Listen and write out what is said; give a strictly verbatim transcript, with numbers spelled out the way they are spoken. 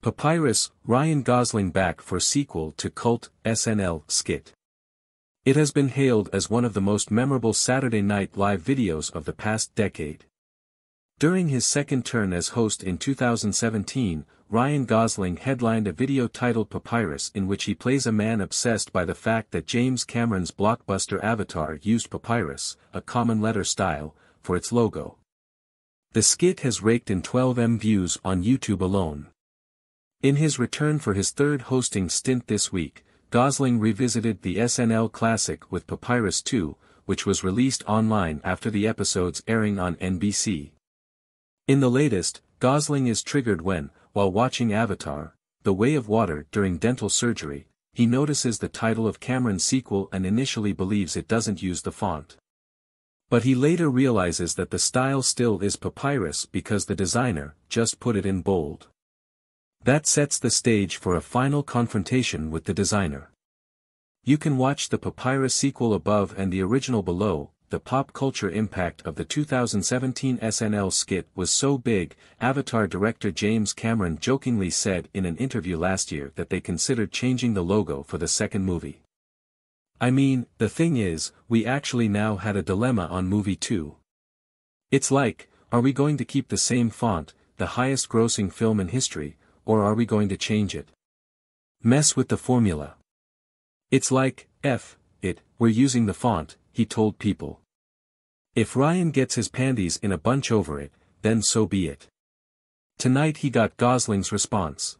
Papyrus, Ryan Gosling back for sequel to cult S N L skit. It has been hailed as one of the most memorable Saturday Night Live videos of the past decade. During his second turn as host in two thousand seventeen, Ryan Gosling headlined a video titled Papyrus, in which he plays a man obsessed by the fact that James Cameron's blockbuster Avatar used papyrus, a common letter style, for its logo. The skit has raked in twelve million views on YouTube alone. In his return for his third hosting stint this week, Gosling revisited the S N L classic with Papyrus two, which was released online after the episode's airing on N B C. In the latest, Gosling is triggered when, while watching Avatar: The Way of Water during dental surgery, he notices the title of Cameron's sequel and initially believes it doesn't use the font. But he later realizes that the style still is papyrus because the designer just put it in bold. That sets the stage for a final confrontation with the designer. You can watch the Papyrus sequel above and the original below. The pop culture impact of the two thousand seventeen S N L skit was so big, Avatar director James Cameron jokingly said in an interview last year that they considered changing the logo for the second movie. "I mean, the thing is, we actually now had a dilemma on movie two. It's like, are we going to keep the same font, the highest grossing film in history, or are we going to change it? Mess with the formula. It's like, F it, we're using the font," he told People. "If Ryan gets his panties in a bunch over it, then so be it." Tonight he got Gosling's response.